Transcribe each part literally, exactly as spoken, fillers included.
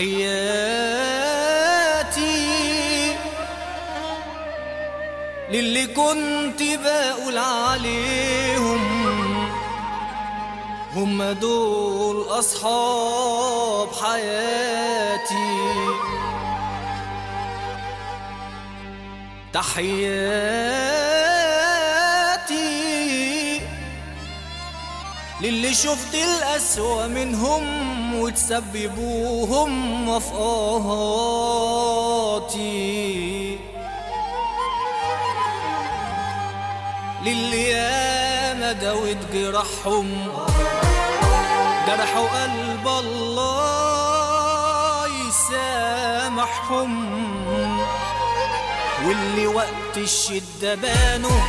تحياتي للي كنت بقول عليهم، هم دول أصحاب حياتي. تحياتي للي شفت الأسوأ منهم وتسببوهم مفقهاتي، للي ياما داوت جراحهم جرحوا قلب الله يسامحهم، واللي وقت الشدة بانوا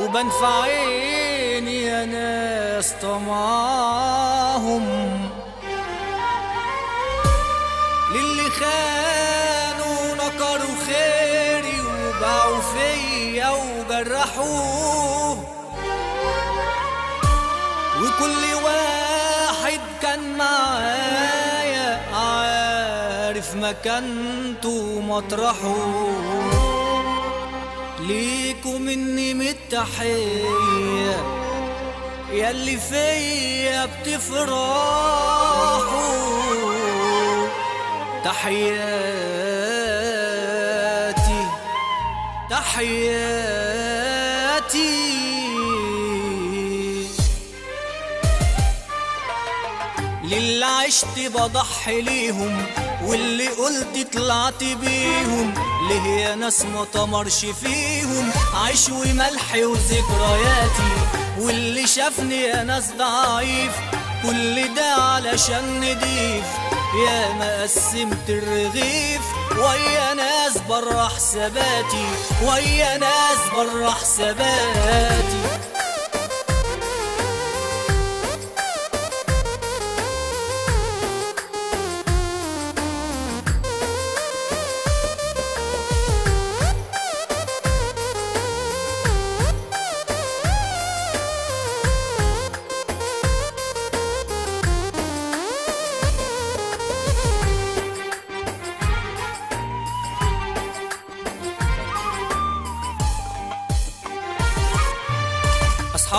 وبان في عيني يا ناس طمعهم، للي خانوا ونكروا خيري وباعوا فيا وجرحوه، وكل واحد كان معايا عارف مكانته مطرحه. ليكوا مني متحية ياللي فيا بتفرحوا. تحياتي تحياتي للي عشت بضحي ليهم، واللي قلت طلعت بيهم ليه يا ناس ما طمرش فيهم عيش وملحي وذكرياتي، واللي شافني يا ناس ضعيف كل ده علشان نضيف، يا ما قسمت الرغيف ويا ناس بره حساباتي، ويا ناس بره حساباتي.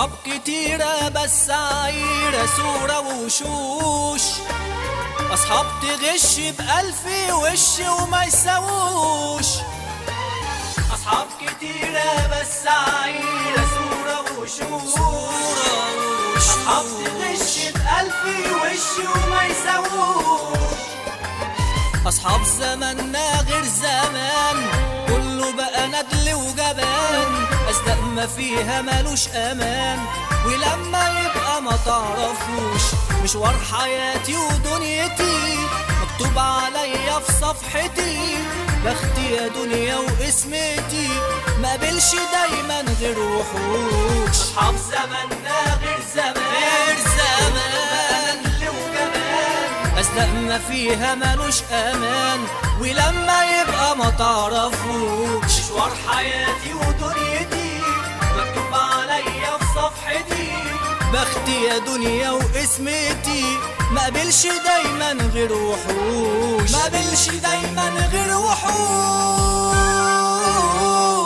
أصحاب كتيرة بس عايرة صورة ووشوش، أصحاب تغش بألف وش وما يساووش، أصحاب كتيرة بس عايرة صورة ووشوش، أصحاب تغش بألف وش وما يساووش، أصحاب زماننا غير زمان كله بقى ندل وجبان، أصدق ما فيها مالوش أمان، ولما يبقى ما تعرفوش مشوار حياتي ودنيتي مكتوب عليا في صفحتي، بختي يا دنيا واسمتي ما قابلش دايما غير وحوش. أصحاب زماننا غير زمان زمان أصدق ما فيها مالوش أمان، ولما يبقى ما تعرفوش مشوار حياتي ودنيتي مكتوب عليا في صفحتي، بختي يا دنيا واسمتي ما قابلش دايما غير وحوش، ما قابلش دايما غير وحوش.